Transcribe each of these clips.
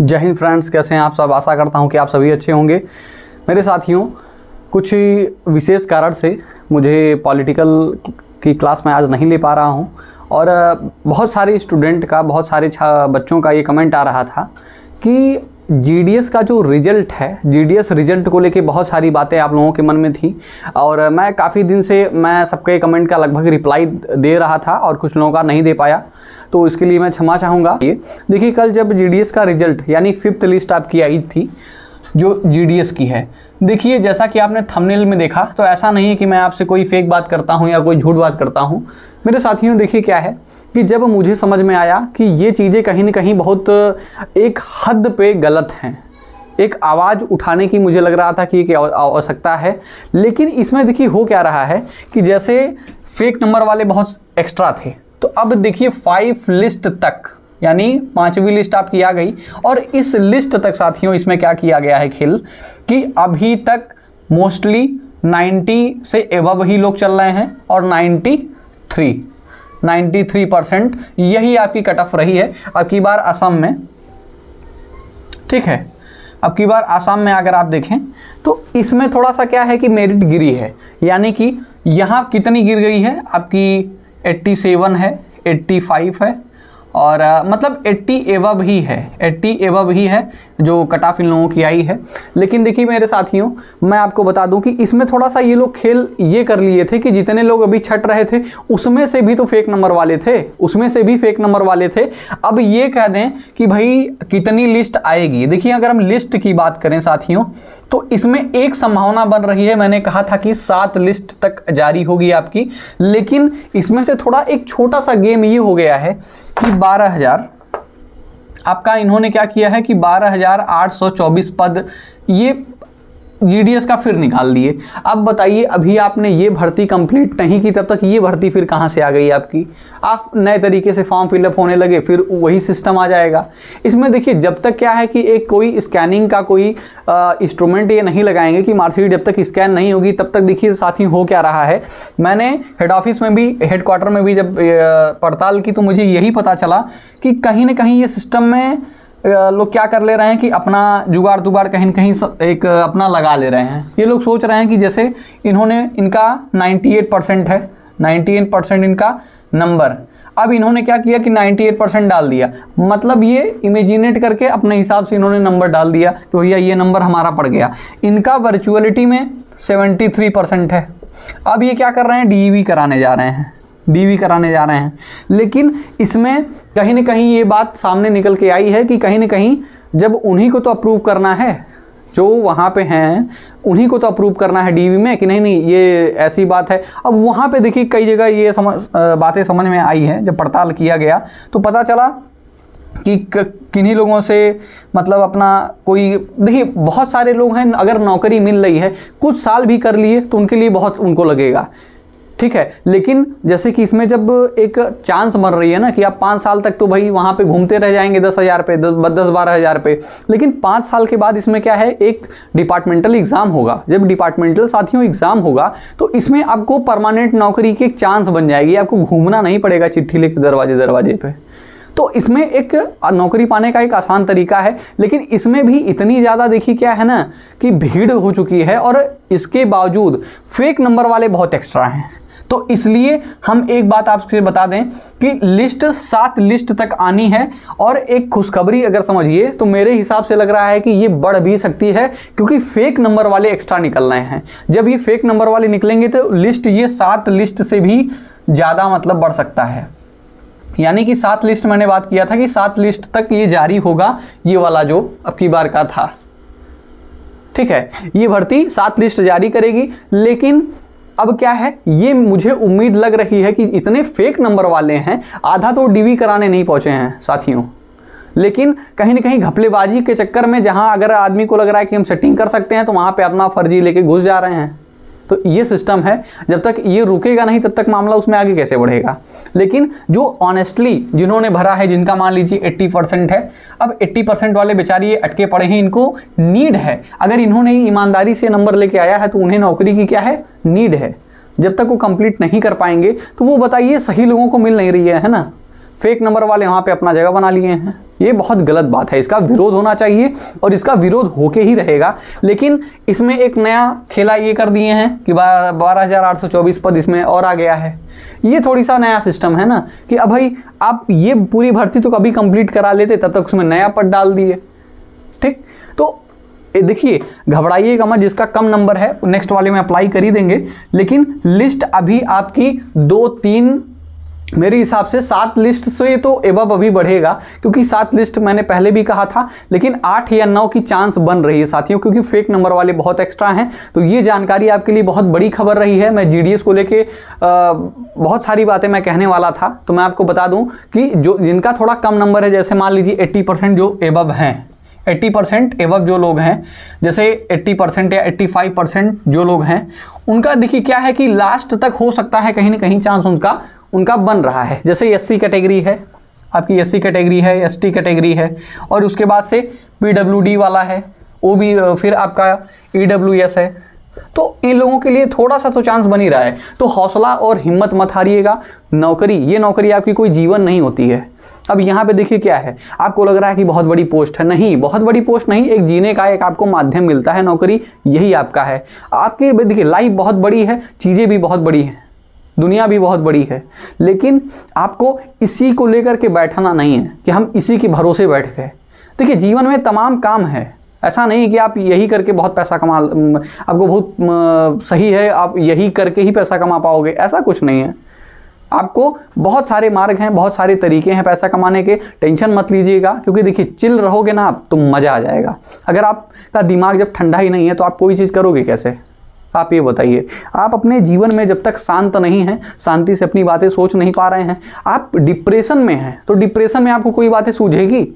जय हिंद फ्रेंड्स, कैसे हैं आप सब। आशा करता हूं कि आप सभी अच्छे होंगे। मेरे साथियों, कुछ विशेष कारण से मुझे पॉलिटिकल की क्लास में आज नहीं ले पा रहा हूं और बहुत सारे स्टूडेंट का, बहुत सारे बच्चों का ये कमेंट आ रहा था कि जीडीएस का जो रिज़ल्ट है, जीडीएस रिज़ल्ट को लेके बहुत सारी बातें आप लोगों के मन में थी और मैं काफ़ी दिन से मैं सबके कमेंट का लगभग रिप्लाई दे रहा था और कुछ लोगों का नहीं दे पाया, तो इसके लिए मैं क्षमा चाहूँगा। ये देखिए, कल जब जीडीएस का रिज़ल्ट यानी 5th लिस्ट आपकी आई थी जो जीडीएस की है, देखिए जैसा कि आपने थंबनेल में देखा, तो ऐसा नहीं है कि मैं आपसे कोई फेक बात करता हूँ या कोई झूठ बात करता हूँ। मेरे साथियों देखिए क्या है कि जब मुझे समझ में आया कि ये चीज़ें कहीं ना कहीं बहुत एक हद पे गलत हैं, एक आवाज़ उठाने की मुझे लग रहा था कि एक आवश्यकता है। लेकिन इसमें देखिए हो क्या रहा है कि जैसे फेक नंबर वाले बहुत एक्स्ट्रा थे, तो अब देखिए 5 लिस्ट तक यानी 5वीं लिस्ट आपकी आ गई और इस लिस्ट तक साथियों इसमें क्या किया गया है खेल कि अभी तक मोस्टली 90 से एबव ही लोग चल रहे हैं और 93% यही आपकी कट ऑफ रही है। अब की बार असम में, ठीक है, अब की बार असम में अगर आप देखें तो इसमें थोड़ा सा क्या है कि मेरिट गिरी है, यानी कि यहाँ कितनी गिर गई है आपकी 87 है, 85 है और मतलब 80 एबव ही है जो कट ऑफ इन लोगों की आई है। लेकिन देखिए मेरे साथियों, मैं आपको बता दूं कि इसमें थोड़ा सा ये लोग खेल ये कर लिए थे कि जितने लोग अभी छट रहे थे उसमें से भी तो फेक नंबर वाले थे, अब ये कह दें कि भाई कितनी लिस्ट आएगी। देखिए अगर हम लिस्ट की बात करें साथियों, तो इसमें एक संभावना बन रही है, मैंने कहा था कि 7 लिस्ट तक जारी होगी आपकी, लेकिन इसमें से थोड़ा एक छोटा सा गेम ये हो गया है कि 12,000 आपका इन्होंने क्या किया है कि 12,824 पद ये जीडीएस का फिर निकाल दिए। अब बताइए, अभी आपने ये भर्ती कंप्लीट नहीं की, तब तक ये भर्ती फिर कहाँ से आ गई आपकी। आप नए तरीके से फॉर्म फिलअप होने लगे, फिर वही सिस्टम आ जाएगा। इसमें देखिए जब तक क्या है कि एक कोई स्कैनिंग का कोई इंस्ट्रूमेंट ये नहीं लगाएंगे कि मार्कशीट जब तक स्कैन नहीं होगी तब तक देखिए साथी हो क्या रहा है। मैंने हेड ऑफिस में भी, हेड क्वार्टर में भी जब पड़ताल की तो मुझे यही पता चला कि कहीं ना कहीं ये सिस्टम में लोग क्या कर ले रहे हैं कि अपना जुगाड़ दुगाड़ कहीं ना कहीं एक अपना लगा ले रहे हैं। ये लोग सोच रहे हैं कि जैसे इन्होंने इनका 98% है, 98% इनका नंबर, अब इन्होंने क्या किया कि 98% डाल दिया, मतलब ये इमेजिनेट करके अपने हिसाब से इन्होंने नंबर डाल दिया कि भैया ये नंबर हमारा पड़ गया। इनका वर्चुअलिटी में 73% है। अब ये क्या कर रहे हैं, डीवी कराने जा रहे हैं, डीवी कराने जा रहे हैं। लेकिन इसमें कहीं ना कहीं ये बात सामने निकल के आई है कि कहीं ना कहीं जब उन्हीं को तो अप्रूव करना है जो वहाँ पे हैं, उन्हीं को तो अप्रूव करना है डीवी में कि नहीं, ये ऐसी बात है। अब वहाँ पे देखिए कई जगह ये बातें समझ में आई हैं, जब पड़ताल किया गया तो पता चला कि किन्हीं लोगों से मतलब अपना कोई, देखिए बहुत सारे लोग हैं, अगर नौकरी मिल रही है कुछ साल भी कर लिए तो उनके लिए बहुत उनको लगेगा, ठीक है। लेकिन जैसे कि इसमें जब एक चांस बन रही है ना कि आप 5 साल तक तो भाई वहाँ पे घूमते रह जाएंगे 10,000 पे, 10-12,000 पे, लेकिन 5 साल के बाद इसमें क्या है एक डिपार्टमेंटल एग्ज़ाम होगा। जब डिपार्टमेंटल साथियों एग्ज़ाम होगा तो इसमें आपको परमानेंट नौकरी के चांस बन जाएगी, आपको घूमना नहीं पड़ेगा चिट्ठी लेकर दरवाजे दरवाजे पे। तो इसमें एक नौकरी पाने का एक आसान तरीका है। लेकिन इसमें भी इतनी ज़्यादा देखिए क्या है ना कि भीड़ हो चुकी है और इसके बावजूद फेक नंबर वाले बहुत एक्स्ट्रा हैं। तो इसलिए हम एक बात आपसे बता दें कि लिस्ट 7 लिस्ट तक आनी है और एक खुशखबरी अगर समझिए तो मेरे हिसाब से लग रहा है कि ये बढ़ भी सकती है, क्योंकि फेक नंबर वाले एक्स्ट्रा निकल रहे हैं। जब ये फेक नंबर वाले निकलेंगे तो लिस्ट ये 7 लिस्ट से भी ज़्यादा मतलब बढ़ सकता है, यानी कि 7 लिस्ट मैंने बात किया था कि 7 लिस्ट तक ये जारी होगा, ये वाला जो अब की बार का था, ठीक है। ये भर्ती 7 लिस्ट जारी करेगी। लेकिन अब क्या है, ये मुझे उम्मीद लग रही है कि इतने फेक नंबर वाले हैं, आधा तो डीवी कराने नहीं पहुंचे हैं साथियों, लेकिन कहीं ना कहीं घपलेबाजी के चक्कर में जहां अगर आदमी को लग रहा है कि हम सेटिंग कर सकते हैं तो वहां पे अपना फर्जी लेके घुस जा रहे हैं। तो ये सिस्टम है, जब तक ये रुकेगा नहीं तब तक मामला उसमें आगे कैसे बढ़ेगा। लेकिन जो ऑनेस्टली जिन्होंने भरा है, जिनका मान लीजिए 80% है, अब 80% वाले बेचारे ये अटके पड़े हैं, इनको नीड है। अगर इन्होंने ईमानदारी से नंबर लेके आया है तो उन्हें नौकरी की क्या है, नीड है। जब तक वो कंप्लीट नहीं कर पाएंगे तो वो बताइए सही लोगों को मिल नहीं रही है ना। फेक नंबर वाले वहाँ पे अपना जगह बना लिए हैं। ये बहुत गलत बात है, इसका विरोध होना चाहिए और इसका विरोध होके ही रहेगा। लेकिन इसमें एक नया खेला ये कर दिए हैं कि 12,824 पद इसमें और आ गया है। ये थोड़ी सा नया सिस्टम है ना कि अब भाई आप ये पूरी भर्ती तो कभी कंप्लीट करा लेते, तब तक उसमें नया पद डाल दिए। ठीक, तो देखिए घबराइएगा मत, जिसका कम नंबर है नेक्स्ट वाले में अप्लाई कर ही देंगे। लेकिन लिस्ट अभी आपकी 2-3 मेरे हिसाब से 7 लिस्ट से तो एबव अभी बढ़ेगा, क्योंकि 7 लिस्ट मैंने पहले भी कहा था। लेकिन 8 या 9 की चांस बन रही है साथियों, क्योंकि फेक नंबर वाले बहुत एक्स्ट्रा हैं। तो ये जानकारी आपके लिए बहुत बड़ी खबर रही है। मैं जीडीएस को लेके बहुत सारी बातें मैं कहने वाला था, तो मैं आपको बता दूं कि जो जिनका थोड़ा कम नंबर है, जैसे मान लीजिए 80% जो एबव हैं, 80% एबव जो लोग हैं, जैसे 80% या 85% जो लोग हैं, उनका देखिए क्या है कि लास्ट तक हो सकता है कहीं ना कहीं चांस उनका बन रहा है। जैसे एससी कैटेगरी है, आपकी एससी कैटेगरी है, एसटी कैटेगरी है, और उसके बाद से पीडब्ल्यूडी वाला है, ओबी, फिर आपका ईडब्ल्यूएस है। तो इन लोगों के लिए थोड़ा सा तो चांस बन ही रहा है। तो हौसला और हिम्मत मत हारिएगा। ये नौकरी आपकी कोई जीवन नहीं होती है। अब यहाँ पे देखिए क्या है, आपको लग रहा है कि बहुत बड़ी पोस्ट है, नहीं, बहुत बड़ी पोस्ट नहीं, एक जीने का एक आपको माध्यम मिलता है, नौकरी यही आपका है। आपकी देखिए लाइफ बहुत बड़ी है, चीज़ें भी बहुत बड़ी हैं, दुनिया भी बहुत बड़ी है, लेकिन आपको इसी को लेकर के बैठना नहीं है कि हम इसी के भरोसे बैठ गए। देखिए जीवन में तमाम काम है, ऐसा नहीं कि आप यही करके बहुत पैसा कमा, आपको बहुत सही है आप यही करके ही पैसा कमा पाओगे, ऐसा कुछ नहीं है। आपको बहुत सारे मार्ग हैं, बहुत सारे तरीके हैं पैसा कमाने के। टेंशन मत लीजिएगा, क्योंकि देखिए चिल रहोगे ना आप तो मज़ा आ जाएगा। अगर आपका दिमाग जब ठंडा ही नहीं है तो आप कोई चीज़ करोगे कैसे, आप ये बताइए। आप अपने जीवन में जब तक शांत नहीं हैं, शांति से अपनी बातें सोच नहीं पा रहे हैं, आप डिप्रेशन में हैं, तो डिप्रेशन में आपको कोई बातें सूझेगी,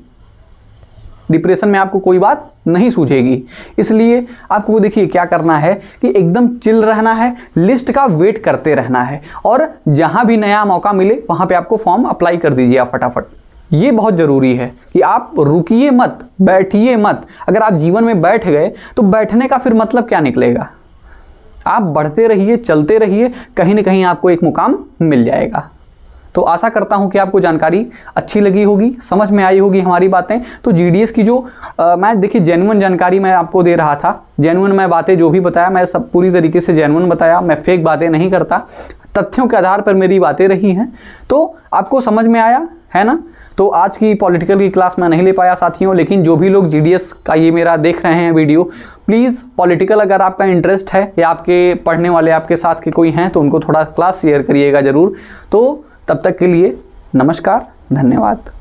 डिप्रेशन में आपको कोई बात नहीं सूझेगी। इसलिए आपको देखिए क्या करना है कि एकदम चिल रहना है, लिस्ट का वेट करते रहना है, और जहाँ भी नया मौका मिले वहाँ पर आपको फॉर्म अप्लाई कर दीजिए आप फटाफट। ये बहुत ज़रूरी है कि आप रुकिए मत, बैठिए मत। अगर आप जीवन में बैठ गए तो बैठने का फिर मतलब क्या निकलेगा। आप बढ़ते रहिए, चलते रहिए, कहीं ना कहीं आपको एक मुकाम मिल जाएगा। तो आशा करता हूं कि आपको जानकारी अच्छी लगी होगी, समझ में आई होगी हमारी बातें। तो जीडीएस की जो मैं देखिए जेन्युइन जानकारी मैं आपको दे रहा था, जेन्युइन मैं बातें जो भी बताया मैं सब पूरी तरीके से जेन्युइन बताया, मैं फेक बातें नहीं करता, तथ्यों के आधार पर मेरी बातें रही हैं। तो आपको समझ में आया है ना। तो आज की पॉलिटिकल की क्लास मैं नहीं ले पाया साथियों, लेकिन जो भी लोग जीडीएस का ये मेरा देख रहे हैं वीडियो, प्लीज़ पॉलिटिकल अगर आपका इंटरेस्ट है या आपके पढ़ने वाले आपके साथ के कोई हैं तो उनको थोड़ा क्लास शेयर करिएगा ज़रूर। तो तब तक के लिए नमस्कार, धन्यवाद।